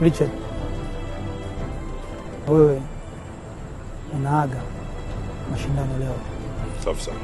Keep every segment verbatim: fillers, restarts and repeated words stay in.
Richard, wewe unaaga mashindano leo. Safi sana.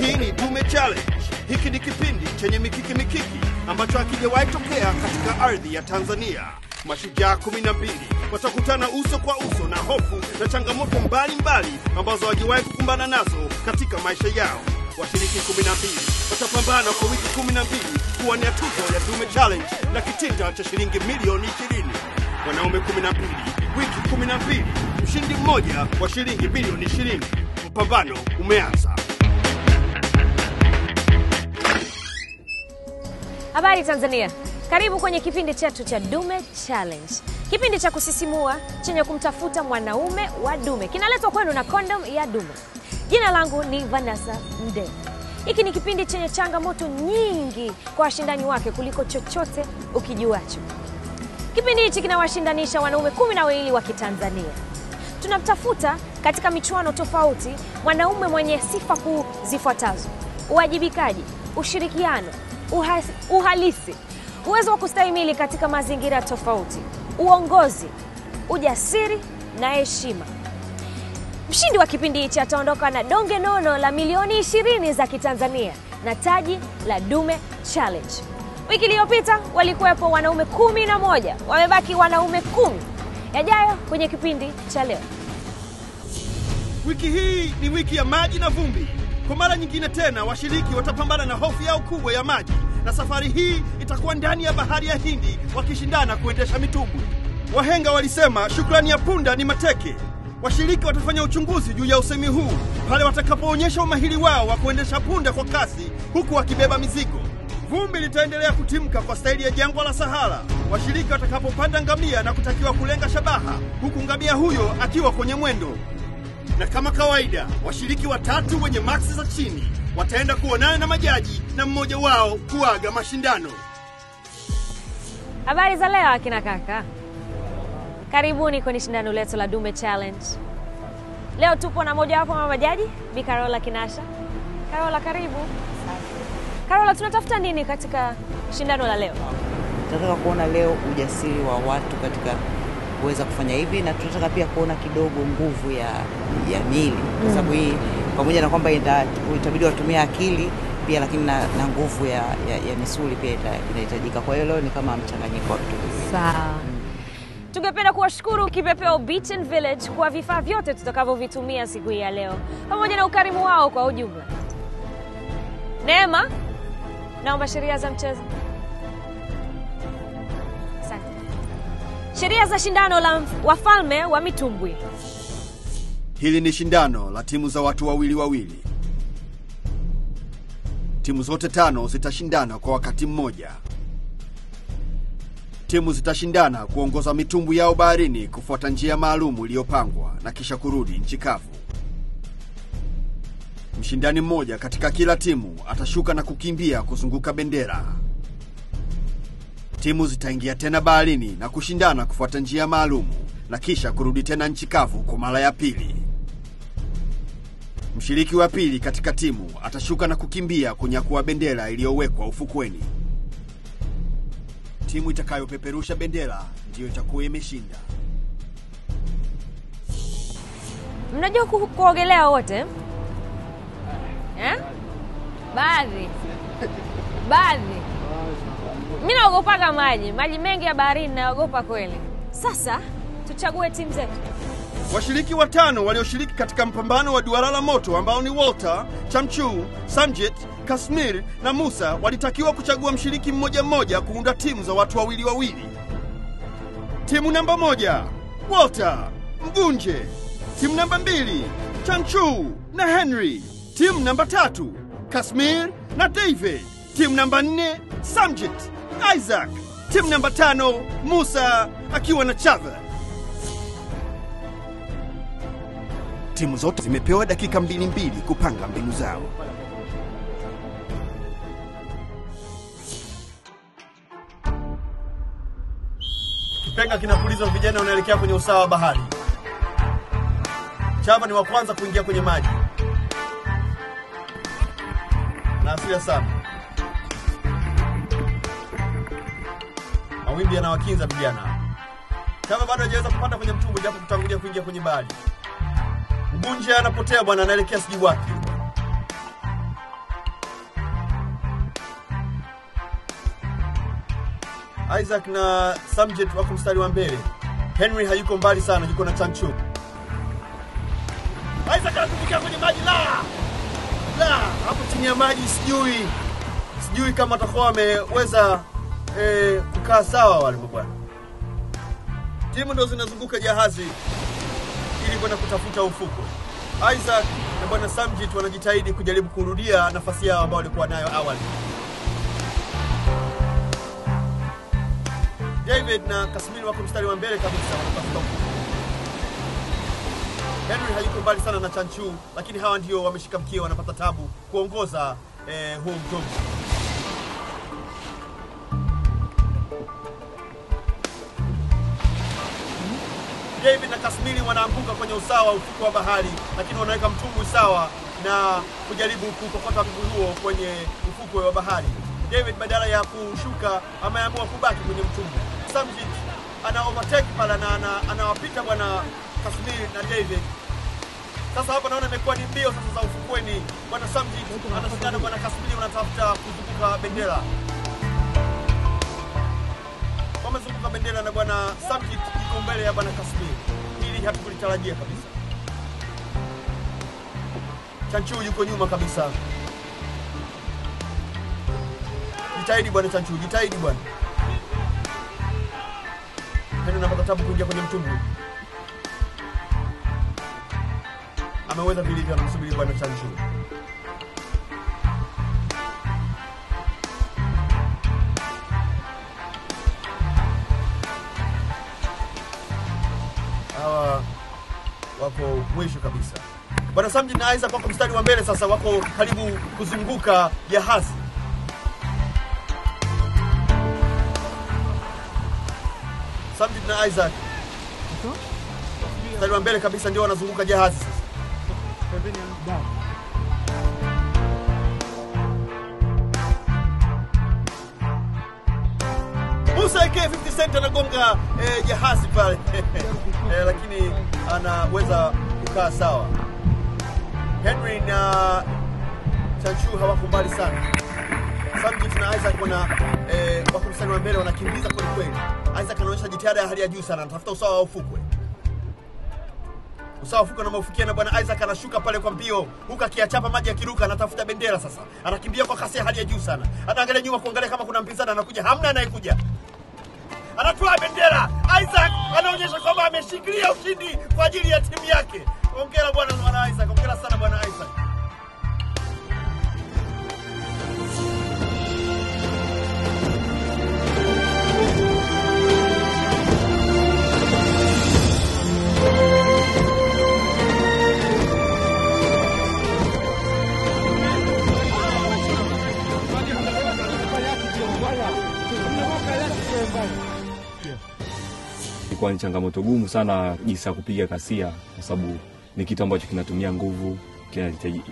Hii ni Dume Challenge. Hiki ni kipindi chenye mikiki mikiki ambacho hakijawahi tokea katika ardhi ya Tanzania. Mashujaa kumi na mbili watakutana uso kwa uso na hofu na changamoto mbalimbali ambazo hawajawahi kukumbana nazo katika maisha yao. Washiriki kumi na mbili watapambana kwa wiki kumi na mbili kuwania tuzo ya Dume Challenge na kitita cha shilingi milioni ishirini. Wanaume kumi na mbili, wiki kumi na mbili, mshindi mmoja wa shilingi bilioni ishirini. Mpambano umeanza. Habari Tanzania, karibu kwenye kipindi chetu cha Dume Challenge. Kipindi cha kusisimua chenye kumtafuta mwanaume wa dume. Kinaletwa kwenu na kondom ya dume. Jina langu ni Vanessa Mdee. Hiki ni kipindi chenye changamoto nyingi kwa washindani wake kuliko chochote ukijuacho. Kipindi hichi kinawashindanisha wanaume kumi na wawili wa Kitanzania. Tunamtafuta katika michuano tofauti mwanaume mwenye sifa kuu zifuatazo: uwajibikaji, ushirikiano, Uhas, uhalisi, uwezo wa kustahimili katika mazingira tofauti, uongozi, ujasiri na heshima. Mshindi wa kipindi hichi ataondoka na donge nono la milioni ishirini za Kitanzania na taji la Dume Challenge. Wiki iliyopita walikuwepo wanaume kumi na moja, wamebaki wanaume kumi. Yajayo kwenye kipindi cha leo. Wiki hii ni wiki ya maji na vumbi. Kwa mara nyingine tena washiriki watapambana na hofu yao kubwa ya maji, na safari hii itakuwa ndani ya bahari ya Hindi wakishindana kuendesha mitumbwi. Wahenga walisema shukrani ya punda ni mateke. Washiriki watafanya uchunguzi juu ya usemi huu pale watakapoonyesha umahiri wao wa kuendesha punda kwa kasi huku wakibeba mizigo. Vumbi litaendelea kutimka kwa staili ya jangwa la Sahara washiriki watakapopanda ngamia na kutakiwa kulenga shabaha huku ngamia huyo akiwa kwenye mwendo. Na kama kawaida, washiriki watatu wenye maksi za chini wataenda kuonana na majaji na mmoja wao kuaga mashindano. Habari za leo akina kaka. Karibuni kwenye shindano letu la Dume Challenge. Leo tupo na mmoja wapo wa majaji, Bi Carola Kinasha. Carola karibu. Carola, tunatafuta nini katika shindano la leo? Tunataka kuona leo ujasiri wa watu katika kuweza kufanya hivi, na tunataka pia kuona kidogo nguvu ya ya mili kwa sababu hii pamoja na kwamba itabidi watumie akili pia, lakini na, na nguvu ya, ya, ya misuli pia inahitajika. Kwa hiyo leo ni kama mchanganyiko wa vitu vingi. Sawa. Tungependa kuwashukuru Kipepeo Beach and Village kwa vifaa vyote tutakavyovitumia siku ya leo pamoja na ukarimu wao kwa ujumla. Neema, naomba sheria za mchezo. Sheria za shindano la wafalme wa mitumbwi. Hili ni shindano la timu za watu wawili wawili. Timu zote tano zitashindana kwa wakati mmoja. Timu zitashindana kuongoza mitumbwi yao baharini kufuata njia maalum iliyopangwa na kisha kurudi nchi kavu. Mshindani mmoja katika kila timu atashuka na kukimbia kuzunguka bendera. Timu zitaingia tena baharini na kushindana kufuata njia maalum na kisha kurudi tena nchi kavu kwa mara ya pili. Mshiriki wa pili katika timu atashuka na kukimbia kunyakua bendera iliyowekwa ufukweni. Timu itakayopeperusha bendera ndiyo itakuwa imeshinda. Mnajua kuogelea wote? Eh? Baadhi. Baadhi. Mimi naogopa maji, maji mengi ya baharini naogopa kweli. Sasa tuchague timu zetu. Washiriki watano walioshiriki katika mpambano wa duara la moto ambao ni Walter, Chamchu, Sanjit, Kasmir na Musa walitakiwa kuchagua mshiriki mmoja mmoja kuunda timu za watu wawili wawili. Timu namba moja, Walter, Mgunje. Timu namba mbili, Chanchu na Henry. Timu namba tatu, Kasmir na David. Timu namba nne, Samjit, Isaac. Timu namba tano, Musa akiwa na Chava. Timu zote zimepewa dakika mbili mbili kupanga mbinu zao. Kipenga kinapuliza vijana unaelekea kwenye usawa wa bahari. Chava ni wa kwanza kuingia kwenye maji. Na hasira sana. Mawimbi yanawakinza vijana. Chava bado hajaweza kupanda kwenye mtumbwi japo kutangulia kuingia kwenye bahari. Mgunja anapotea bwana, anaelekea siji wake. Isaac na Samjet wako mstari wa mbele. Henry hayuko mbali sana, yuko na Chanchu. Isaac anakufikia kwenye maji la. La, hapo chini ya maji sijui. Sijui kama atakuwa ameweza eh kukaa sawa wale bwana. Timu ndio zinazunguka jahazi ili kwenda kutafuta ufuko. Isaac na bwana Samjit wanajitahidi kujaribu kurudia nafasi yao ambayo walikuwa nayo awali. David na Kasmir wako mstari wa mbele kabisa wanatafuta ufuko. Henry hayuko mbali sana na Chanchu, lakini hawa ndio wameshika mkia, wanapata tabu kuongoza eh, huu mtumbwi. David na Kasmiri wanaanguka kwenye usawa ufuko wa bahari, lakini wanaweka mtumbwi sawa na kujaribu kukokota mguu huo kwenye ufuko wa bahari. David badala ya kushuka ameamua kubaki kwenye mtumbwi. Samjit ana overtake pala na anawapita ana bwana Kasmiri na David. Sasa hapa naona imekuwa ni mbio sasa za ufukweni. Bwana Samjit anashindana bwana Kasmiri, wanatafuta kuzunguka bendera. Wamezunguka bendera na bwana Samjit mbele ya bwana Kasmir. Hili hatukulitarajia kabisa. Chanchu yuko nyuma kabisa. Jitahidi bwana Chanchu, jitahidi bwana. Mimi napata tabu kuingia kwenye mtumbwi. Ameweza vilivyo, anamsubiri bwana Chanchu. Wako mwisho kabisa. Bwana Samjit na Isaac wako mstari wa mbele sasa, wako karibu kuzunguka jahazi. Samjit na Isaac mstari wa mbele kabisa ndio wanazunguka jahazi sasa. Musa yake fifty cent anagonga eh, jahazi pale. eh, lakini anaweza kukaa sawa. Henry na Chanchu hawako mbali sana. Samjit na Isaac wana eh, wako mstari wa mbele, wanakimbiza kwa kweli. Isaac anaonyesha jitihada ya hali ya juu sana, anatafuta usawa wa ufukwe. Usawa wa ufukwe na maufikia, na bwana Isaac anashuka pale kwa mbio, huku akiachapa maji akiruka, anatafuta bendera sasa. Anakimbia kwa kasi ya hali ya juu sana. Anaangalia nyuma kuangalia kama kuna mpinzani anakuja, hamna anayekuja. Anatoa bendera. Isaac anaonyesha kwamba ameshikilia ushindi kwa ajili ya timu yake. Hongera bwana bwana Isaac, hongera sana bwana Isaac. Ilikuwa ni changamoto gumu sana jinsi ya kupiga kasia, kwa sababu ni kitu ambacho kinatumia nguvu,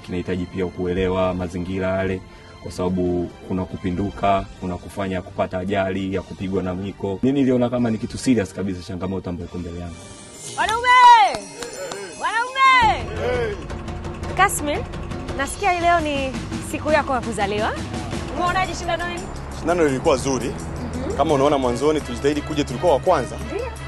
kinahitaji pia kuelewa mazingira yale, kwa sababu kuna kupinduka, kuna kufanya kupata ajali ya kupigwa na miko. Mimi niliona kama ni kitu serious kabisa, changamoto ambayo iko mbele yangu. Wanaume! Wanaume! Kasmir, nasikia leo ni siku yako ya kuzaliwa. Umeonaje shindano hili? Shindano lilikuwa zuri. Kama unaona mwanzoni tulijitahidi kuja, tulikuwa wa kwanza.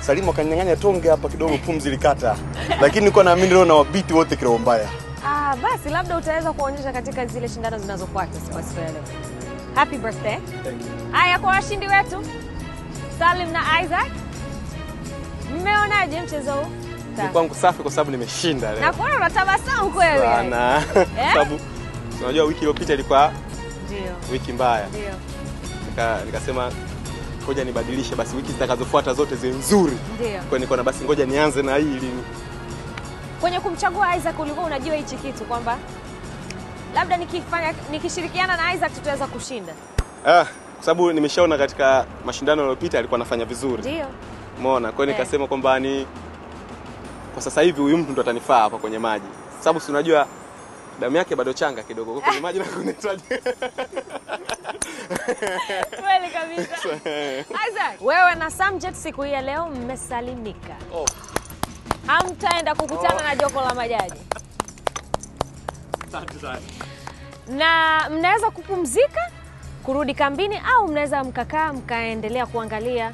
Salimu akanyang'anya tonge hapa kidogo, pumzi likata. Lakini nilikuwa naamini leo na wabiti wote kila mbaya. Ah, basi labda utaweza kuonyesha katika zile shindano zinazofuata siku ya leo. Happy birthday. Thank you. Haya kwa washindi wetu. Salim na Isaac. Mmeonaje mchezo huu? Ni kwangu safi kwa sababu nimeshinda leo. Na kuona unatabasamu kweli. Sana. Sababu unajua wiki iliyopita ilikuwa ndio wiki mbaya. Ndio. Nika nikasema ngoja nibadilishe basi wiki zitakazofuata zote ziwe nzuri. Ndio. Kwa niko na basi ngoja nianze na hii ili kwenye kumchagua Isaac ulikuwa unajua hichi kitu kwamba labda nikifanya nikishirikiana na Isaac tutaweza kushinda. Ah, kwa sababu nimeshaona katika mashindano yaliyopita alikuwa anafanya vizuri. Ndio. Umeona? Kwa hiyo nikasema kwamba ni kwa sasa hivi huyu mtu ndo atanifaa hapa kwenye maji. Sababu si unajua damu yake bado changa kidogo kwa kwenye maji na kunitaje. Kweli kabisa. Isaac, wewe na Samjet siku hii leo mmesalimika. Oh. Hamtaenda kukutana oh. na jopo la majaji. Asante sana. Na mnaweza kupumzika, kurudi kambini au mnaweza mkakaa mkaendelea kuangalia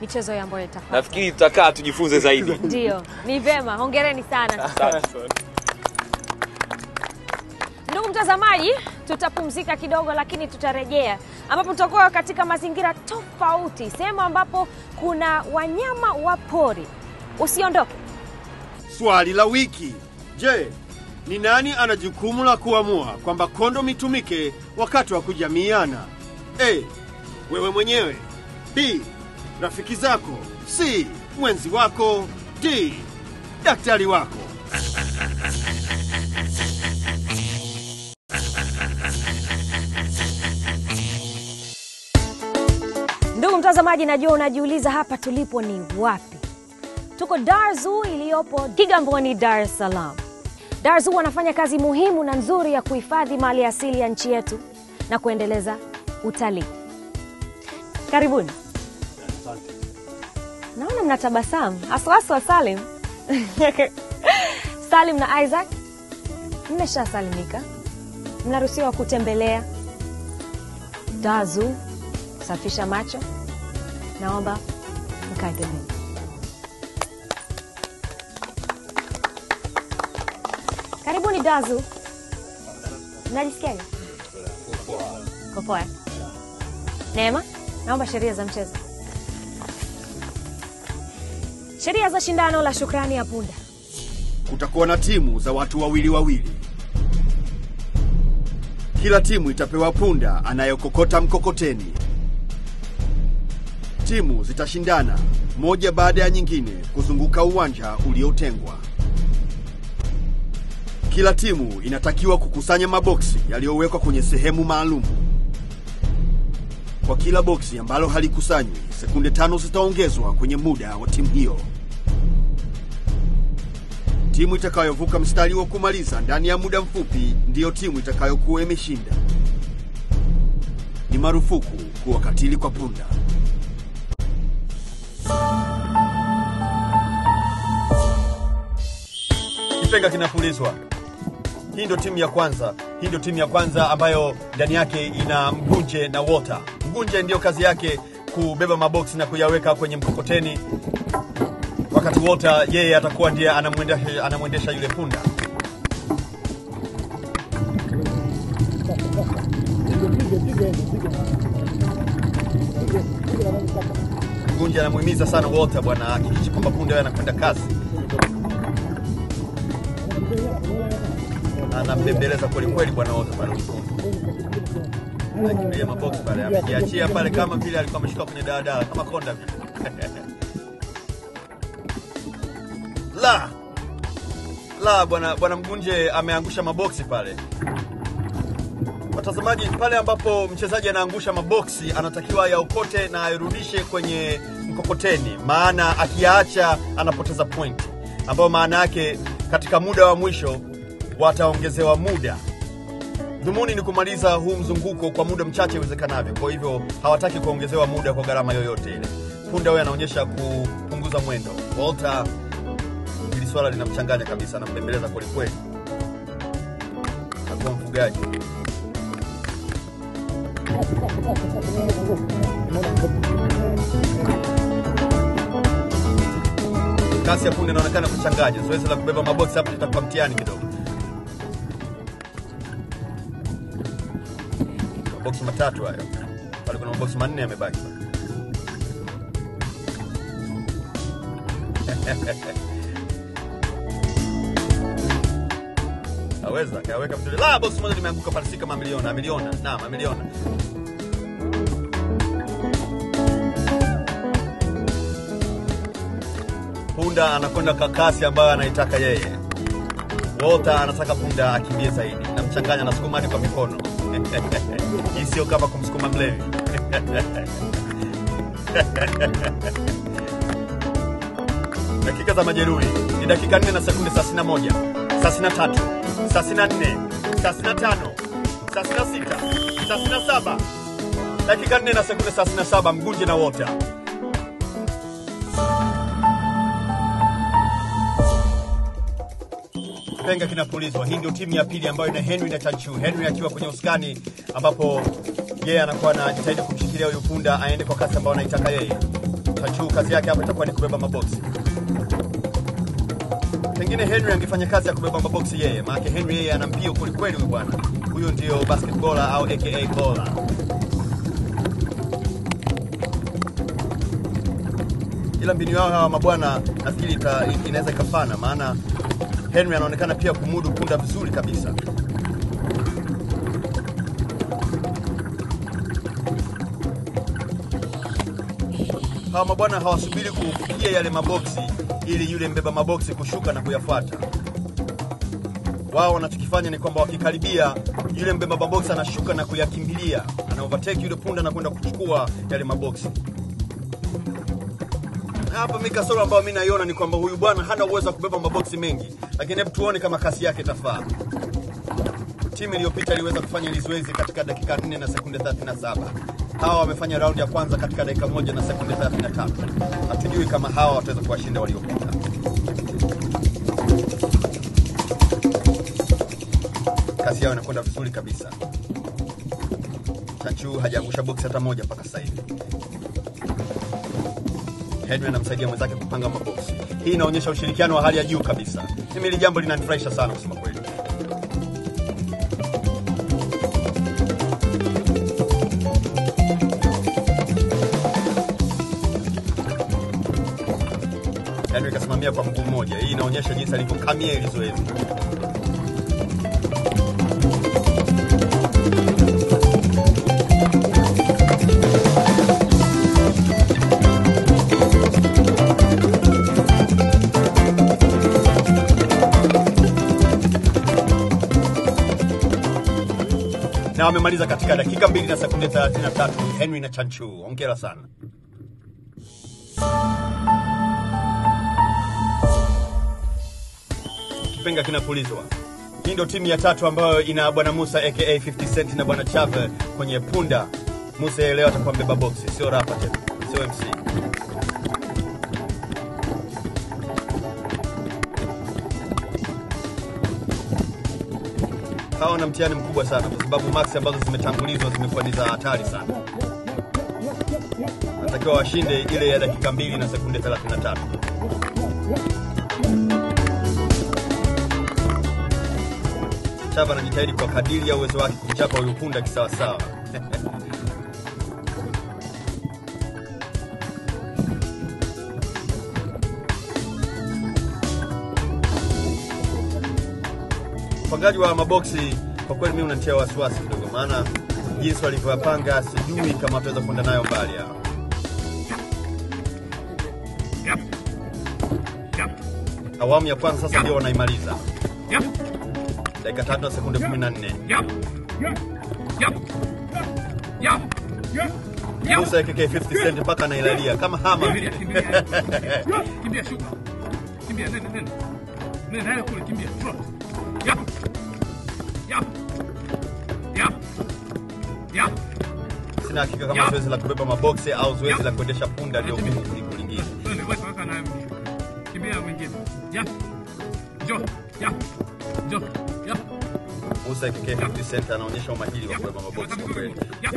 michezo ya ambayo itafuata. Nafikiri tutakaa tujifunze zaidi. Ndio. Ni vema. Hongereni sana. Asante sana. Ndugu mtazamaji, tutapumzika kidogo lakini tutarejea ambapo tutakuwa katika mazingira tofauti, sema ambapo kuna wanyama wa pori. Usiondoke. Swali la wiki. Je, ni nani ana jukumu la kuamua kwamba kondo mitumike wakati wa kujamiana? A. Wewe mwenyewe. B. Rafiki zako. C. Mwenzi wako. D. Daktari wako. Ndugu mtazamaji, najua unajiuliza hapa tulipo ni wapi. Tuko Darzu iliyopo Gigamboni, Dar es Salaam. Darzu wanafanya kazi muhimu na nzuri ya kuhifadhi mali asili ya nchi yetu na kuendeleza utalii. Karibuni. Naona mnatabasamu. Aswa aswa Salim. Salim na Isaac, mmeshasalimika. Mnaruhusiwa kutembelea Darzu, safisha macho. Naomba mkaendelee. Karibuni Darzu. Mnajisikia? Kwa poa. Neema, naomba sheria za mchezo. Sheria za shindano la shukrani ya punda. Kutakuwa na timu za watu wawili wawili. Kila timu itapewa punda anayokokota mkokoteni. Timu zitashindana moja baada ya nyingine kuzunguka uwanja uliotengwa. Kila timu inatakiwa kukusanya maboksi yaliyowekwa kwenye sehemu maalum. Kwa kila boksi ambalo halikusanywi, sekunde tano zitaongezwa kwenye muda wa timu hiyo. Timu itakayovuka mstari wa kumaliza ndani ya muda mfupi ndiyo timu itakayokuwa imeshinda. Ni marufuku kuwakatili kwa punda. Kitenga kinafulizwa. Hii ndio timu ya kwanza. Hii ndio timu ya kwanza ambayo ndani yake ina mgunje na water. Mgunje ndio kazi yake kubeba maboksi na kuyaweka kwenye mkokoteni. Wakati water yeye atakuwa ndiye anamwendesha anamwendesha yule punda. Mgunje anamuhimiza sana water bwana hakikisha kwamba punda yeye anakwenda kasi. Anapembeleza kweli kweli bwana wote pale mkondo. Anakimbia mabox pale, amejiachia pale kama vile alikuwa ameshika kwenye daladala kama konda vile. La. La bwana bwana Mgunje ameangusha maboksi pale. Watazamaji, pale ambapo mchezaji anaangusha maboksi anatakiwa yaokote na airudishe kwenye mkokoteni, maana akiacha anapoteza point. Ambayo maana yake katika muda wa mwisho wataongezewa muda. Dhumuni ni kumaliza huu mzunguko kwa muda mchache uwezekanavyo. Kwa hivyo hawataki kuongezewa muda kwa gharama yoyote ile. Punda wewe anaonyesha kupunguza mwendo. Volta hili swala linamchanganya kabisa na kumbembeleza kwa kweli. Hapo mfugaji. Kasi ya punda inaonekana kuchanganya. Zoezi la kubeba maboksi hapo litakuwa mtihani kidogo. Boksi matatu hayo. Pale kuna boksi manne yamebaki. Aweza kaweka mtu la boss mmoja limeanguka pale sika mamilioni na milioni na mamilioni. Punda anakwenda kwa kasi ambayo anaitaka yeye. Wota anataka punda akimbie zaidi. Namchanganya na sukuma kwa mikono. Hii sio kama kumsukuma mlevi. Dakika za majeruhi ni dakika nne na sekunde thelathini na moja, thelathini na tatu, thelathini na nne, thelathini na tano, thelathini na sita, thelathini na saba. Dakika nne na sekunde thelathini na saba mgunje na Wota. Penga kinapulizwa. Hii ndio timu ya pili ambayo ina Henry na Tanchu. Henry akiwa kwenye uskani ambapo yeye yeah, anakuwa anajitahidi kumshikilia huyo punda aende kwa kasi ambayo anaitaka yeye. Tanchu kazi yake hapa itakuwa ni kubeba maboksi. Pengine Henry angefanya kazi ya kubeba maboksi yeye, maana Henry yeye ana mbio kweli kweli huyu bwana. Huyo ndio basketballer au aka baller. Ila mbinu yao hawa mabwana nafikiri inaweza kafana maana Henry anaonekana pia kumudu punda vizuri kabisa. Hawa mabwana hawasubiri kufikia yale maboksi ili yule mbeba maboksi kushuka na kuyafuata. Wao wanachokifanya ni kwamba wakikaribia yule mbeba maboksi anashuka na kuyakimbilia, ana overtake yule punda na kwenda kuchukua yale maboksi. Hapa mika solo ambao mimi naiona ni kwamba huyu bwana hana uwezo wa kubeba maboksi mengi. Lakini hebu tuone kama kasi yake itafaa. Timu iliyopita iliweza kufanya lizoezi katika dakika nne na sekunde thelathini na saba. Hawa wamefanya round ya kwanza katika dakika moja na sekunde thelathini na tatu. Hatujui kama hawa wataweza kuwashinda waliopita. Kasi yao inakwenda vizuri kabisa. Tanchu hajaangusha boksi hata moja mpaka sasa hivi. Henry anamsaidia mwenzake kupanga maboksi. Hii inaonyesha ushirikiano wa hali ya juu kabisa. Mimi hili jambo linanifurahisha sana kusema kweli. Henry kasimamia kwa mguu mmoja. Hii inaonyesha jinsi alivyokamia hili zoezi. Na wamemaliza katika dakika mbili na sekunde thelathini na tatu. Henry na Chanchu, hongera sana. Kipenga kinapulizwa. Hii ndio timu ya tatu ambayo ina bwana Musa aka fifty cent na bwana Chave kwenye punda. Musa leo atakuwa mbeba boxi, sio rapa tena, sio M C. Hawa na mtihani mkubwa sana kwa sababu max ambazo zimetangulizwa zimekuwa ni za hatari sana. Natakiwa washinde ile ya dakika mbili na sekunde thelathini na tatu. Chava anajitahidi kwa kadiri ya uwezo wake kumchapa huyo punda kisawa sawa. Upangaji wa maboksi kwa kweli mimi unanitia wasiwasi kidogo maana jinsi walivyopanga sijui kama wataweza kwenda nayo mbali hao. Yep. Yep. Awamu ya kwanza sasa ndio wanaimaliza. Yep. Dakika tatu na sekunde kumi na nne. Yep. Yep. Yep. Yep. Musa kike fifty cent mpaka anailalia kama hama. Kimbia shuka. Kimbia nene nene. Nene hayo kule kimbia. Yap. Yap. Yap. Yap. Sina hakika kama zoezi la kubeba maboksi au zoezi la kuendesha punda ndio kuliko lingine. Kimbia mwingine. Yap. Jo. Yap. Jo. Yap. Musa kike fifty cent anaonyesha umahiri wa kubeba maboksi kwa kweli. Yap.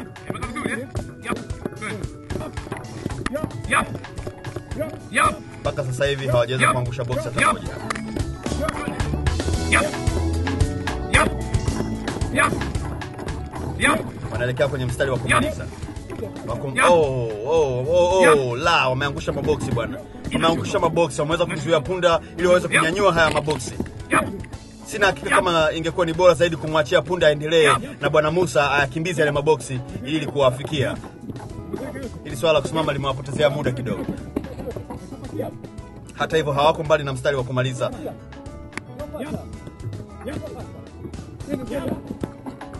Yap. Yap. Yap. Mpaka sasa hivi hawajaweza kuangusha boksi hata moja. Yap. Yap. Yap. Yap. Wanaelekea kwenye mstari wa kumaliza. Wakum oh oh oh oh la wameangusha maboksi bwana. Wameangusha maboksi wameweza kuzuia punda ili waweze kunyanyua haya maboksi. Sina hakika kama ingekuwa ni bora zaidi kumwachia punda aendelee na Bwana Musa akimbize yale maboksi ili kuwafikia. Ili swala kusimama limewapotezea muda kidogo. Hata hivyo hawako mbali na mstari wa kumaliza.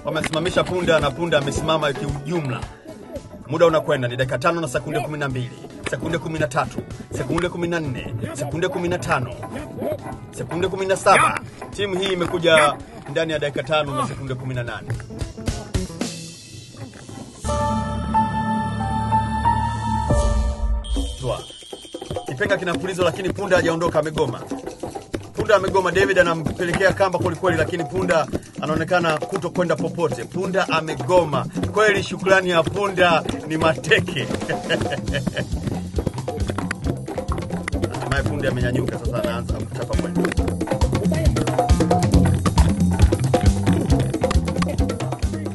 Wamesimamisha punda na punda amesimama kiujumla. Muda unakwenda ni dakika tano na sekunde kumi na mbili, sekunde kumi na tatu, sekunde kumi na nne, sekunde kumi na tano, sekunde kumi na saba. Timu hii imekuja ndani ya dakika tano na sekunde kumi na nane. Tua. Kipenga kinapulizo lakini punda hajaondoka, amegoma. Punda amegoma. David anampelekea kamba kweli kweli, lakini punda anaonekana kutokwenda popote. Punda amegoma. Kweli shukrani ya punda ni mateke. Hatimaye punda amenyanyuka sasa, anaanza kuchapa kweli.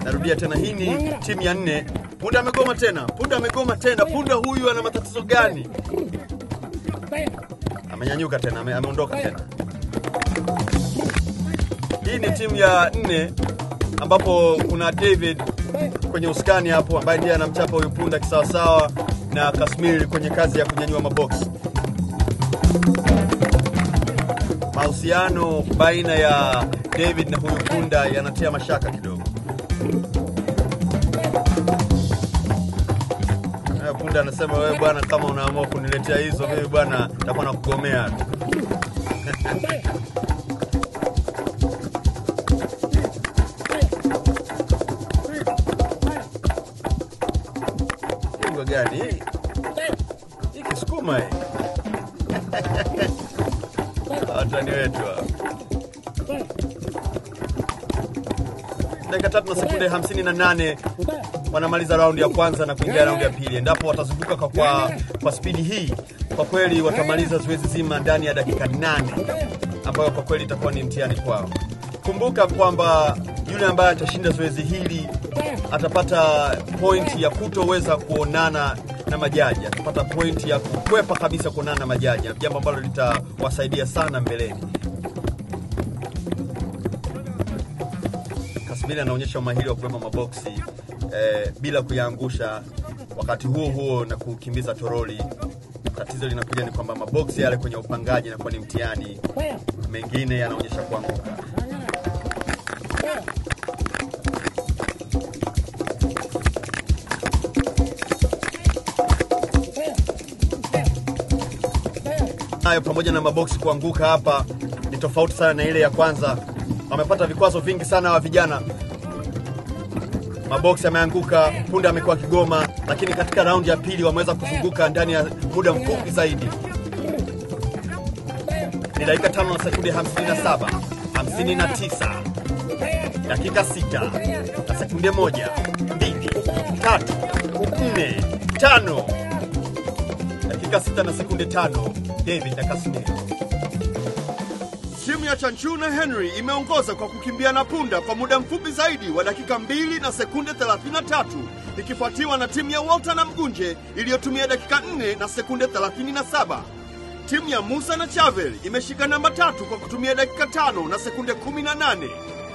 Narudia tena, hii ni timu ya nne. Punda amegoma tena. Punda amegoma tena. Punda huyu ana matatizo gani? Amenyanyuka tena, ameondoka tena. Hii ni timu ya nne ambapo kuna David kwenye uskani hapo ambaye ndiye anamchapa huyu punda kisawa sawa na Kasmiri kwenye kazi ya kunyanyua maboksi. Mahusiano baina ya David na huyu punda yanatia mashaka kidogo. Hayo punda anasema, wewe bwana, kama unaamua kuniletea hizo mimi bwana nitakuwa nakugomea. Gani? Iki skuma hii. Atani wetu wa. Dakika tatu na sekunde hamsini na nane. Wanamaliza round ya kwanza na kuingia round ya pili. Endapo watazunguka kwa kwa, kwa spidi hii, kwa kweli watamaliza zoezi zima ndani ya dakika nane, ambayo kwa kweli itakuwa ni mtihani kwao. Kumbuka kwamba yule ambaye atashinda zoezi hili atapata pointi ya kutoweza kuonana na majaji. Atapata pointi ya kukwepa kabisa kuonana na majaji, jambo ambalo litawasaidia sana mbeleni. Kasmiri anaonyesha umahiri wa kubeba maboksi eh, bila kuyaangusha, wakati huo huo na kukimbiza toroli. Tatizo linakuja ni kwamba maboksi yale kwenye upangaji na kwa ni mtihani, mengine yanaonyesha kuanguka. Pamoja na maboksi kuanguka hapa ni tofauti sana na ile ya kwanza. Wamepata vikwazo vingi sana wa vijana. Maboksi yameanguka, punda amekuwa kigoma, lakini katika round ya pili wameweza kuzunguka ndani ya muda mfupi zaidi. Ni dakika tano na sekunde hamsini na saba, hamsini na tisa, dakika sita, na sekunde moja, mbili, tatu, nne, tano, dakika sita na sekunde tano. David na Kasmiri. Timu ya Chanchu na Henry imeongoza kwa kukimbia na punda kwa muda mfupi zaidi wa dakika mbili na sekunde thelathini na tatu, ikifuatiwa na timu ya Walter na Mgunje iliyotumia dakika nne na sekunde thelathini na saba. Timu ya Musa na Chavel imeshika namba tatu kwa kutumia dakika tano na sekunde kumi na nane.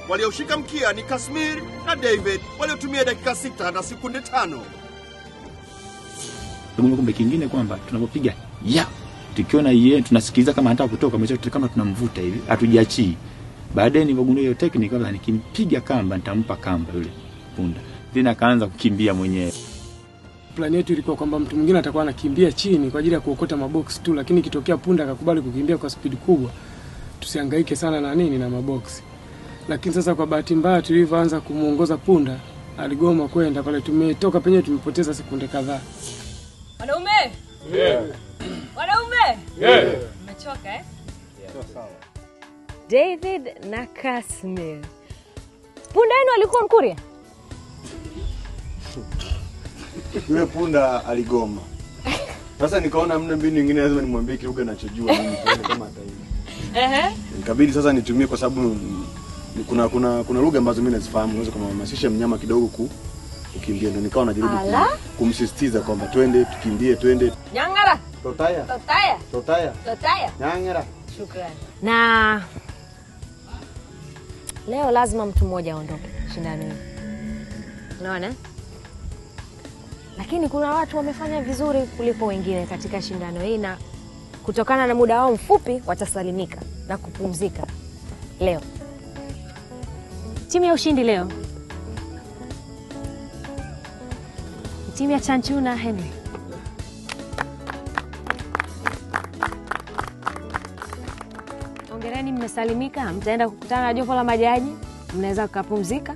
Walioshika mkia ni Kasmiri na David waliotumia dakika sita na sekunde tano. Kumbuka kumbe kingine kwamba tunapopiga ya tukiona yeye tunasikiliza kama anataka kutoka, mwisho kama tunamvuta hivi hatujiachii. Baadaye nilipogundua hiyo technique kwamba nikimpiga kamba nitampa kamba yule punda, then akaanza kukimbia mwenyewe. Plan yetu ilikuwa kwamba mtu mwingine atakuwa anakimbia chini kwa ajili ya kuokota mabox tu, lakini kitokea punda akakubali kukimbia kwa speed kubwa, tusihangaike sana na nini na mabox. Lakini sasa kwa bahati mbaya tulivyoanza kumuongoza punda aligoma kwenda pale, tumetoka penye tumepoteza sekunde kadhaa. Wanaume? Yeah. Wanaume? Yeah. Umechoka eh? Yeah. David na Kasmiri. Punda yenu alikuwa mkuria? Yule punda aligoma. Sasa nikaona mna mbinu nyingine, lazima nimwambie kiluga anachojua mimi kama ataenda. Ehe. Nikabidi sasa nitumie kwa sababu kuna kuna kuna lugha ambazo mimi nazifahamu, naweza kumhamasisha mnyama kidogo ku ukimbia. Ndio nikawa najaribu kumsisitiza kwamba twende tukimbie, twende. Nyangara. Totaya. Totaya. Totaya. Totaya. Nyangara. Shukrani. Na Leo lazima mtu mmoja aondoke shindano. Unaona? Lakini kuna watu wamefanya vizuri kuliko wengine katika shindano hili na kutokana na muda wao mfupi watasalimika na kupumzika. Leo timu ya ushindi leo timu ya Chanchu na Henry. Hongereni, mmesalimika, mtaenda kukutana na jopo la majaji, mnaweza kupumzika.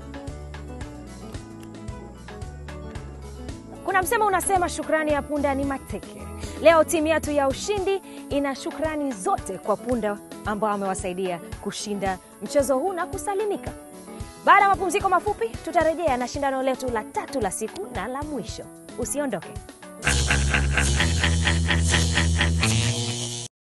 Kuna msemo unasema shukrani ya punda ni mateke. Leo timu yetu ya ushindi ina shukrani zote kwa punda ambao amewasaidia kushinda mchezo huu na kusalimika. Baada ya mapumziko mafupi tutarejea na shindano letu la tatu la siku na la mwisho. Usiondoke.